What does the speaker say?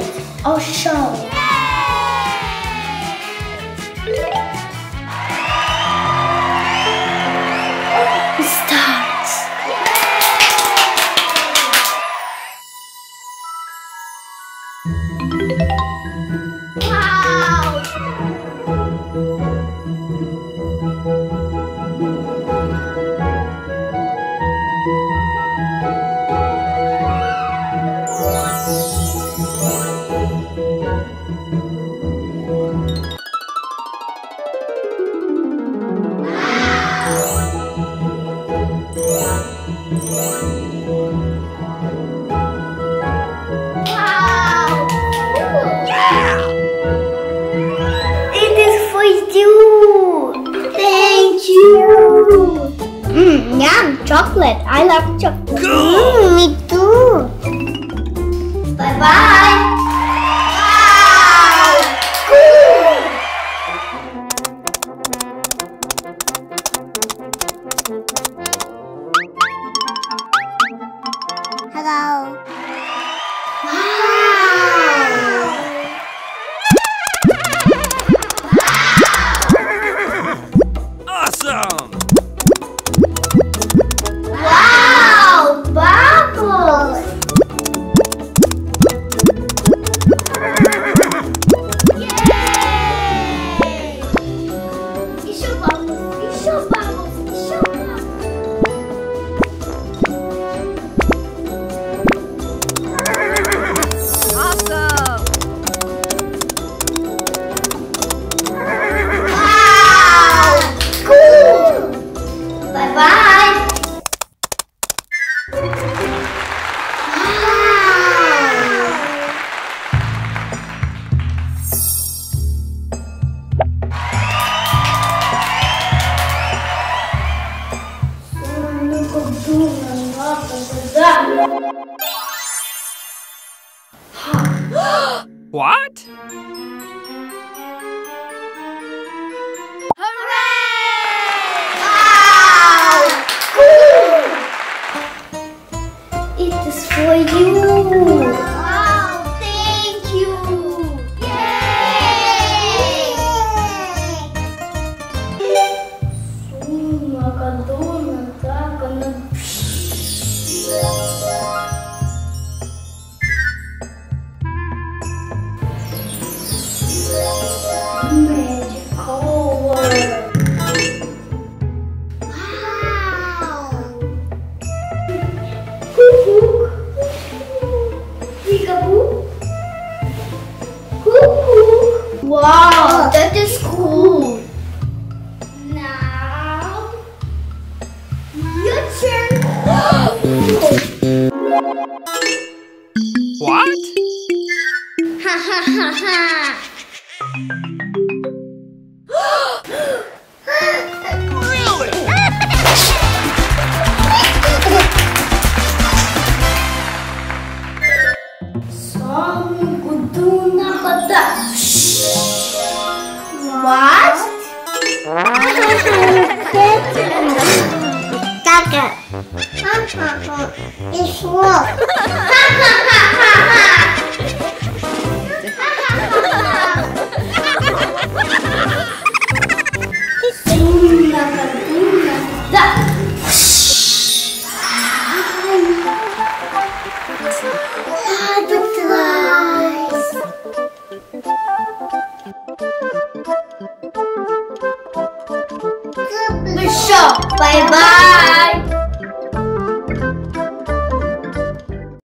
circus or show. It starts. Wow! Yum, chocolate. I love chocolate. Me too. Bye bye. Wow. Cool. Hello. Wow. Awesome. What? Hooray! Wow! Cool! It is for you! Wow! Thank you! Yay! Magical world. Wow! Cuckoo! Peekaboo! Cuckoo! Wow, that is cool! Now, your turn! What? Ha ha ha ha! What? It's what? Bye bye.